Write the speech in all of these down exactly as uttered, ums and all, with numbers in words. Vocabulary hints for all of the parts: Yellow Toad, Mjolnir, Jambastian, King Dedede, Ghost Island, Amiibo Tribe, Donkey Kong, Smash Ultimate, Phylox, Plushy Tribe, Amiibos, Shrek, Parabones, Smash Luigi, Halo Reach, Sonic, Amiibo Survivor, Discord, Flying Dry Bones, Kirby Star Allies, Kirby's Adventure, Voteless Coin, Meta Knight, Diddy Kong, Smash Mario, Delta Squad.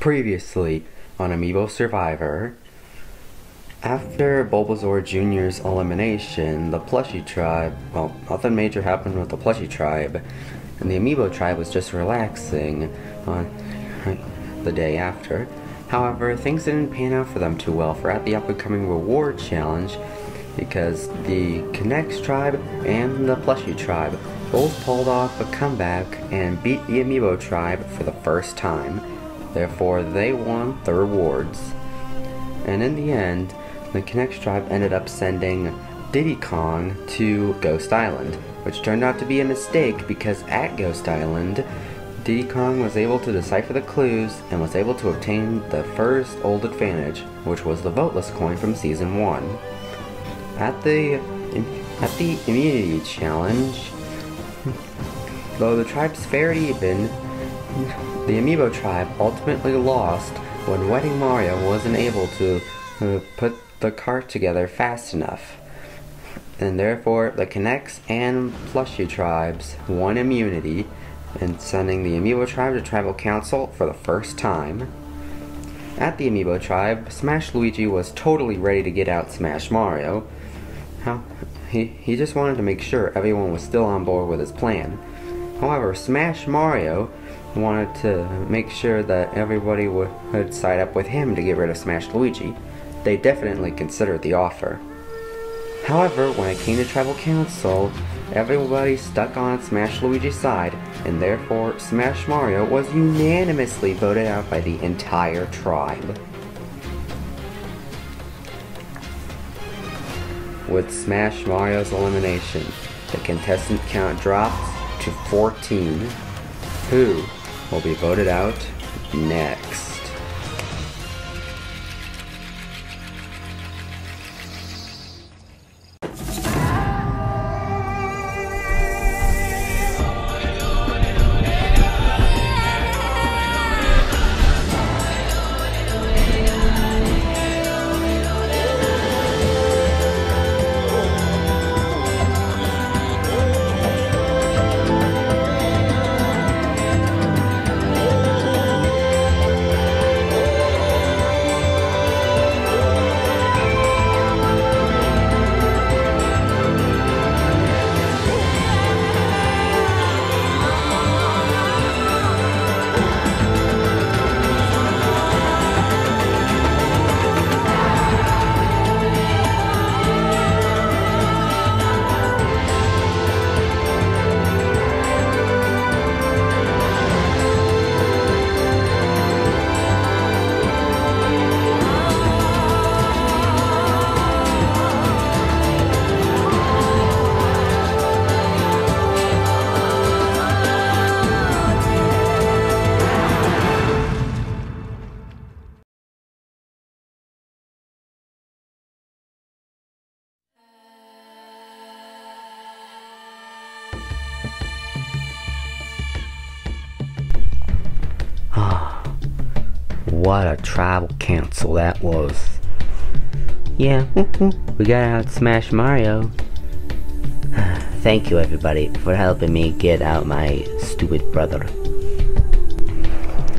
previously on Amiibo Survivor. After Bulbasaur Junior's elimination, the Plushy Tribe, well, nothing major happened with the Plushy Tribe, and the Amiibo Tribe was just relaxing on the day after. However, things didn't pan out for them too well for at the up-and-coming reward challenge, because the K'nex Tribe and the Plushy Tribe both pulled off a comeback and beat the Amiibo Tribe for the first time. Therefore, they won the rewards. And in the end, the K'nex Tribe ended up sending Diddy Kong to Ghost Island, which turned out to be a mistake because at Ghost Island, Diddy Kong was able to decipher the clues and was able to obtain the first old advantage, which was the Voteless Coin from Season one. At the, at the Immunity Challenge, though the tribes fared even, the Amiibo Tribe ultimately lost when Wedding Mario wasn't able to uh, put the cart together fast enough. And therefore, the K'nex and Plushy Tribes won immunity, and sending the Amiibo Tribe to Tribal Council for the first time. At the Amiibo Tribe, Smash Luigi was totally ready to get out Smash Mario. How? He, he just wanted to make sure everyone was still on board with his plan. However, Smash Mario wanted to make sure that everybody would, would side up with him to get rid of Smash Luigi. They definitely considered the offer. However, when it came to Tribal Council, everybody stuck on Smash Luigi's side, and therefore Smash Mario was unanimously voted out by the entire tribe. With Smash Mario's elimination, the contestant count drops to fourteen, who will be voted out next. What a tribal council that was. Yeah, we got out Smash Mario. Thank you everybody for helping me get out my stupid brother.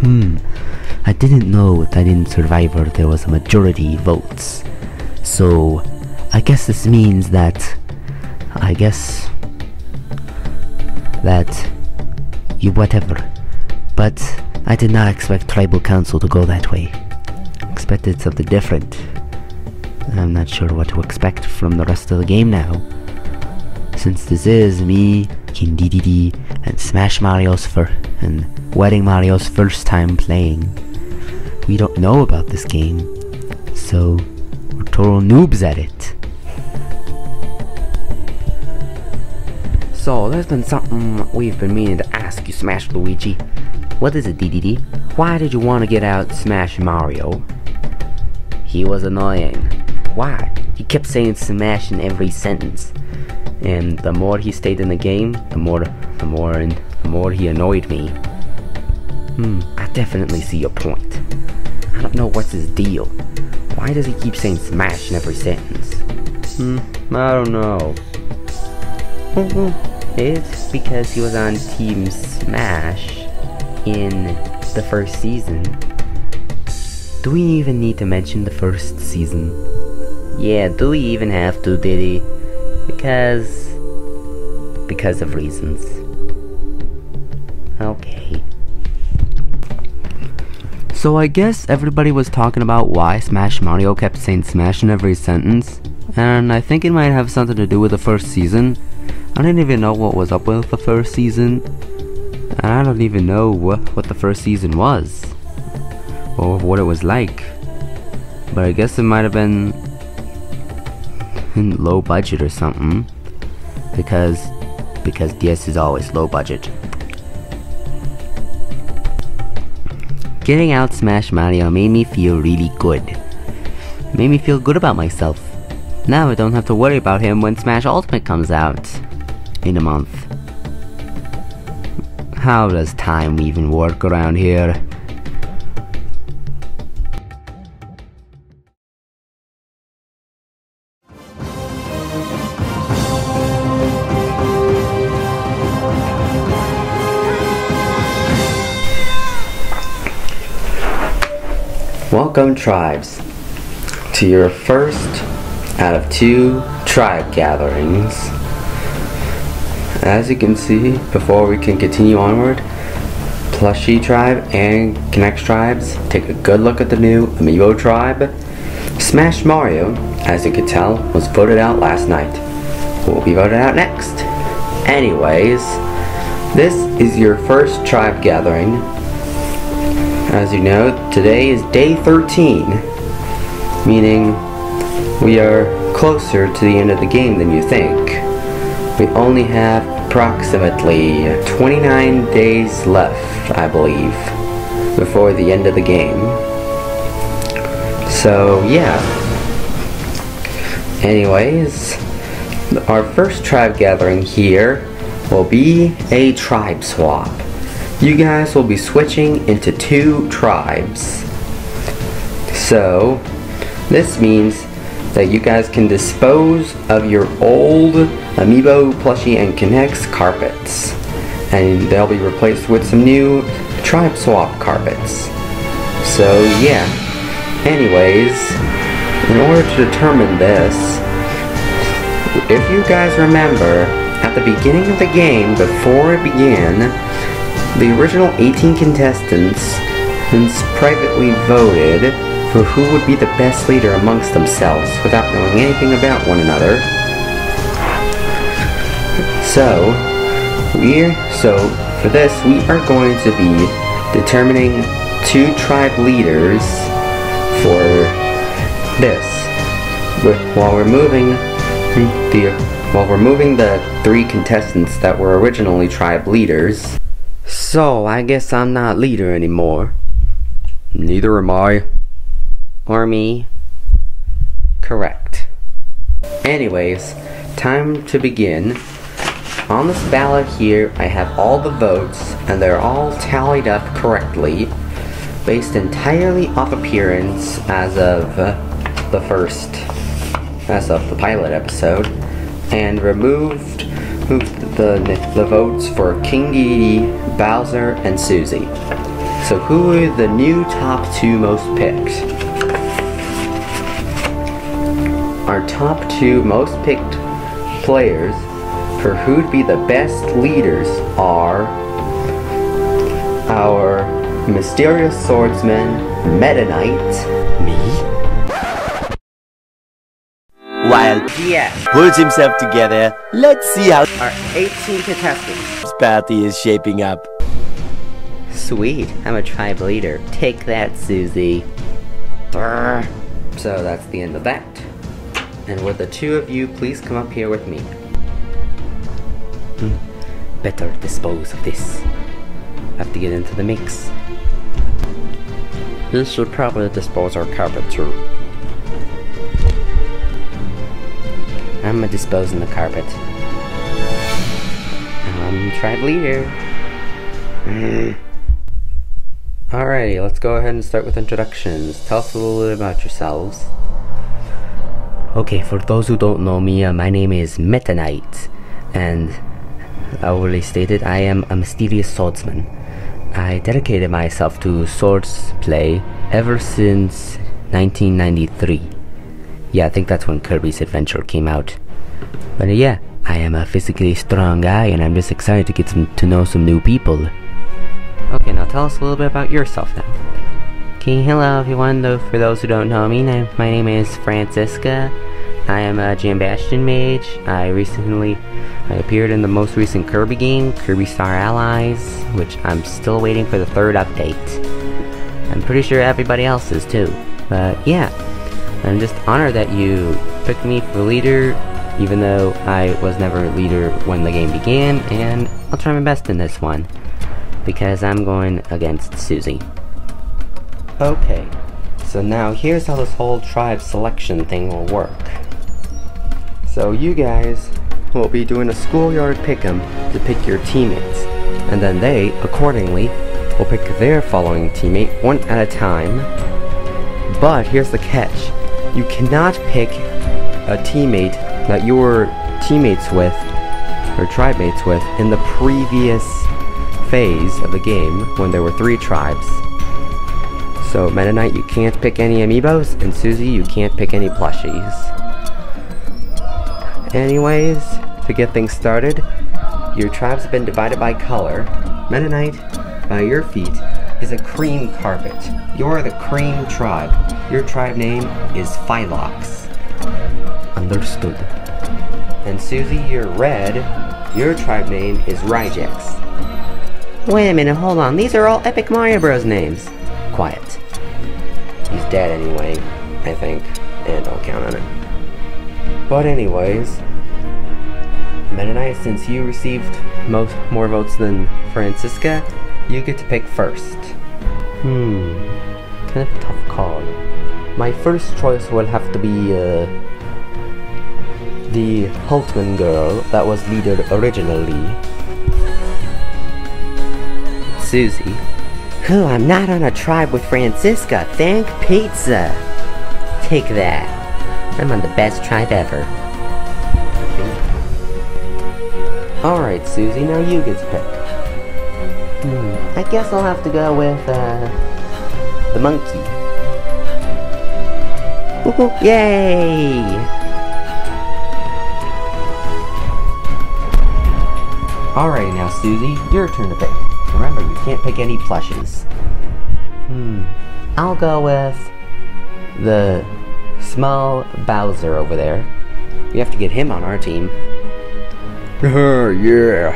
Hmm, I didn't know that in Survivor there was a majority votes. So, I guess this means that, I guess, that, you whatever, but I did not expect Tribal Council to go that way. Expected something different. I'm not sure what to expect from the rest of the game now, since this is me, King Dedede, and Smash Mario's fir- and Wedding Mario's first time playing. We don't know about this game, so we're total noobs at it. So there's been something we've been meaning to ask you, Smash Luigi. What is it, Dedede? Why did you want to get out Smash Mario? He was annoying. Why? He kept saying Smash in every sentence. And the more he stayed in the game, the more, the more, and the more he annoyed me. Hmm, I definitely see your point. I don't know what's his deal. Why does he keep saying Smash in every sentence? Hmm, I don't know. It's because he was on Team Smash in the first season, Do we even need to mention the first season? Yeah, do we even have to, Diddy? Because... because of reasons. Okay. So I guess everybody was talking about why Smash Mario kept saying Smash in every sentence, and I think it might have something to do with the first season. I didn't even know what was up with the first season, and I don't even know what, what the first season was, or what it was like, but I guess it might have been low budget or something, because, because D S is always low budget. Getting out Smash Mario made me feel really good. Made me feel good about myself. Now I don't have to worry about him when Smash Ultimate comes out in a month. How does time even work around here? Welcome, tribes, to your first out of two tribe gatherings. As you can see, before we can continue onward, Plushy Tribe and K'nex Tribes take a good look at the new Amiibo Tribe. Smash Mario, as you can tell, was voted out last night. We'll be voted out next. Anyways, this is your first tribe gathering. As you know, today is day thirteen, meaning we are closer to the end of the game than you think. We only have approximately twenty-nine days left, I believe, before the end of the game. So, yeah. Anyways, our first tribe gathering here will be a tribe swap. You guys will be switching into two tribes. So, this means that you guys can dispose of your old Amiibo, Plushie, and K'nex carpets. And they'll be replaced with some new tribe swap carpets. So, yeah. Anyways, in order to determine this, if you guys remember, at the beginning of the game, before it began, the original eighteen contestants privately voted for who would be the best leader amongst themselves without knowing anything about one another. So, we're, so for this we are going to be determining two tribe leaders for this. While we're moving the while we're moving the three contestants that were originally tribe leaders. So, I guess I'm not leader anymore. Neither am I. Or me. Correct. Anyways, time to begin. On this ballot here, I have all the votes, and they're all tallied up correctly, based entirely off appearance as of uh, the first, as of the pilot episode, and removed moved the, the votes for King Dedede, Bowser, and Susie. So who are the new top two most picked? Our top two most picked players for who'd be the best leaders are our mysterious swordsman, Meta Knight. Me? While P S holds himself together, let's see how our eighteen contestants party is shaping up. Sweet, I'm a tribe leader. Take that, Susie. Brr. So that's the end of that. And would the two of you please come up here with me? Mm. Better dispose of this. Have to get into the mix. You should probably dispose our carpet too. I'm disposing the carpet. I'm tribe leader. Mm. Alrighty, let's go ahead and start with introductions. Tell us a little bit about yourselves. Okay, for those who don't know me, uh, my name is Meta Knight, and I already stated I am a mysterious swordsman. I dedicated myself to swords play ever since nineteen ninety-three. Yeah, I think that's when Kirby's Adventure came out. But uh, yeah, I am a physically strong guy and I'm just excited to get some, to know some new people. Okay, now tell us a little bit about yourself now. Okay, hello everyone. Though for those who don't know me, my name is Francisca. I am a Jambastian mage. I recently I appeared in the most recent Kirby game, Kirby Star Allies, which I'm still waiting for the third update. I'm pretty sure everybody else is too. But yeah, I'm just honored that you picked me for leader, even though I was never a leader when the game began, and I'll try my best in this one, because I'm going against Susie. Okay, so now here's how this whole tribe selection thing will work. So you guys will be doing a schoolyard pick'em to pick your teammates, and then they, accordingly, will pick their following teammate one at a time. But here's the catch. You cannot pick a teammate that you were teammates with, or tribe mates with, in the previous phase of the game when there were three tribes. So Meta Knight, you can't pick any amiibos, and Susie, you can't pick any plushies. Anyways, to get things started, your tribes have been divided by color. Meta Knight, by your feet, is a cream carpet. You're the cream tribe. Your tribe name is Phylox. Understood. And Susie, you're red. Your tribe name is Ryjax. Wait a minute, hold on. These are all Epic Mario Bros names. Quiet. He's dead anyway, I think, and I'll count on it. But anyways, Meta Knight, since you received most more votes than Francisca, you get to pick first. Hmm, kind of a tough call. My first choice would have to be uh, the Hultman girl that was leadered originally. Susie. Who, I'm not on a tribe with Francisca, thank pizza! Take that. I'm on the best tribe ever. Alright, Susie, now you get to pick. Hmm, I guess I'll have to go with, uh, the monkey. Woohoo! Yay! Alright, now, Susie, your turn to pick. Remember, you can't pick any plushies. Hmm, I'll go with the small Bowser over there. We have to get him on our team. Yeah.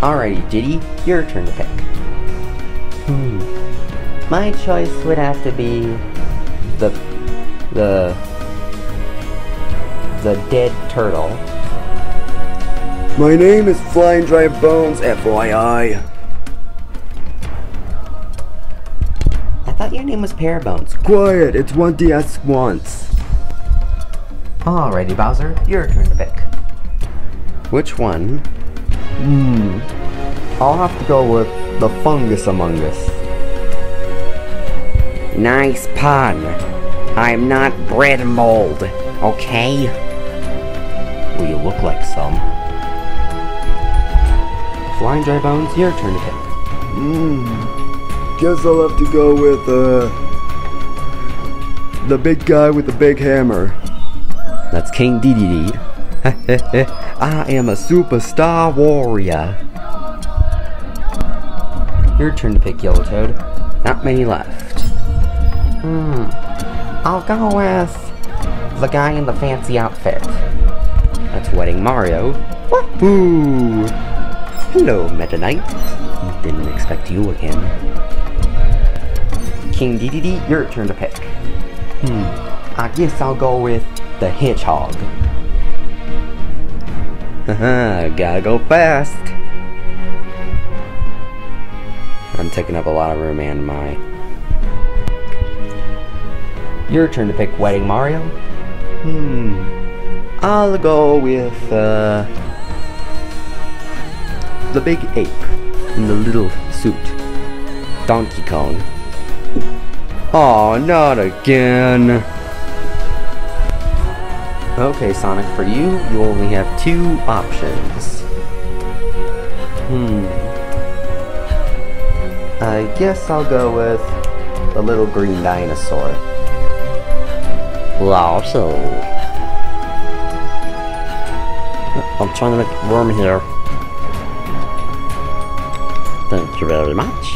Alrighty, Diddy, your turn to pick. Hmm. My choice would have to be the the the dead turtle. My name is Flying Dry Bones, F Y I. Your name was Parabones. Quiet, it's one D S once. Alrighty, Bowser, your turn to pick. Which one? Hmm. I'll have to go with the fungus among us. Nice pun. I'm not bread mold, okay? Well, you look like some. Flying Dry Bones, your turn to pick. Hmm. Guess I'll have to go with, uh, the big guy with the big hammer. That's King Dedede. I am a superstar warrior. Your turn to pick, Yellow Toad. Not many left. Hmm. I'll go with the guy in the fancy outfit. That's Wedding Mario. Wahoo! Hello, Meta Knight. Didn't expect you again. King Dedede, your turn to pick. Hmm, I guess I'll go with the hedgehog. Haha, gotta go fast. I'm taking up a lot of room and my. Your turn to pick, Wedding Mario. Hmm, I'll go with uh, the big ape in the little suit, Donkey Kong. Oh, not again. Okay, Sonic, for you, you only have two options. Hmm. I guess I'll go with the little green dinosaur. Wow. So I'm trying to make room here. Thank you very much.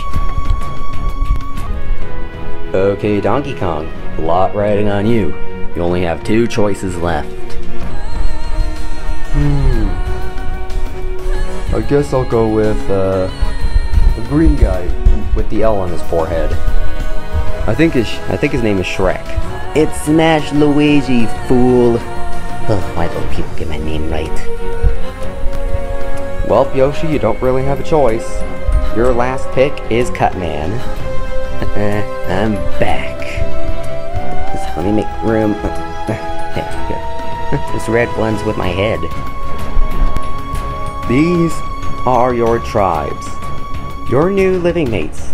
Okay, Donkey Kong, a lot riding on you. You only have two choices left. Hmm. I guess I'll go with uh, the green guy with the L on his forehead. I think his, I think his name is Shrek. It's Smash Luigi, fool. Ugh, why don't people get my name right? Well, Yoshi, you don't really have a choice. Your last pick is Cutman. I'm back. Just let me make room. This red one's with my head. These are your tribes. Your new living mates,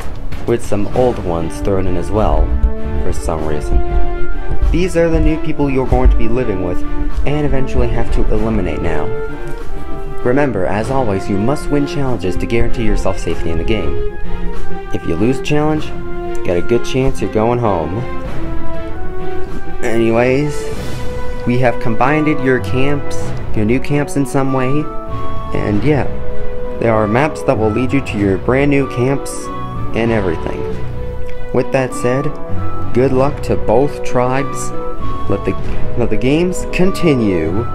with some old ones thrown in as well, for some reason. These are the new people you're going to be living with, and eventually have to eliminate now. Remember, as always, you must win challenges to guarantee yourself safety in the game. If you lose a challenge, you got a good chance you're going home. Anyways, we have combined your camps, your new camps in some way, and yeah, there are maps that will lead you to your brand new camps and everything. With that said, good luck to both tribes. Let the let the games continue.